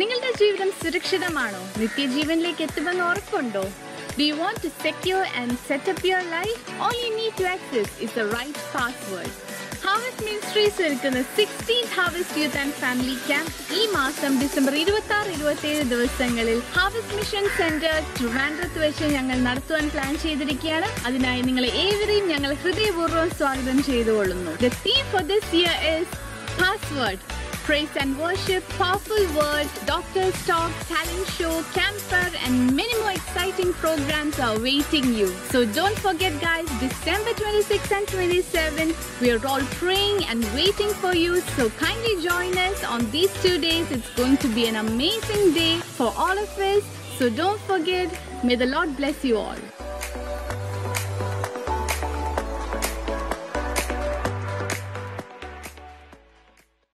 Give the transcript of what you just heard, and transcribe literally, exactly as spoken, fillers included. നിങ്ങളുടെ ജീവിതം സുരക്ഷിതമാണോ? നിത്യജീവനിലേക്ക് എത്തുമെന്ന് ഉറപ്പുണ്ടോ? Do you want to secure and set up your life? All you need to access is the right password. Harvest Ministries ഒരുക്കുന്ന sixteenth Harvest Youth and Family Camp ഈ മാസം December ഇരുപത്തി ആറ് ഇരുപത്തി ഏഴ് ദിവസങ്ങളിൽ Harvest Mission Center Trivandrum വെച്ച് ഞങ്ങൾ നടത്തുവാൻ പ്ലാൻ ചെയ്തിരിക്കുകയാണ്. അതിനായി നിങ്ങളെ ഏവരെയും ഞങ്ങൾ ഹൃദയപൂർവ്വം സ്വാഗതം ചെയ്തുകൊള്ളുന്നു. The theme for this year is password. Praise and worship, powerful word, doctor's talk, talent show, camper and many more exciting programs are awaiting you. So don't forget guys, December twenty-sixth and twenty-seventh, we are all praying and waiting for you. So kindly join us on these two days. It's going to be an amazing day for all of us. So don't forget, may the Lord bless you all.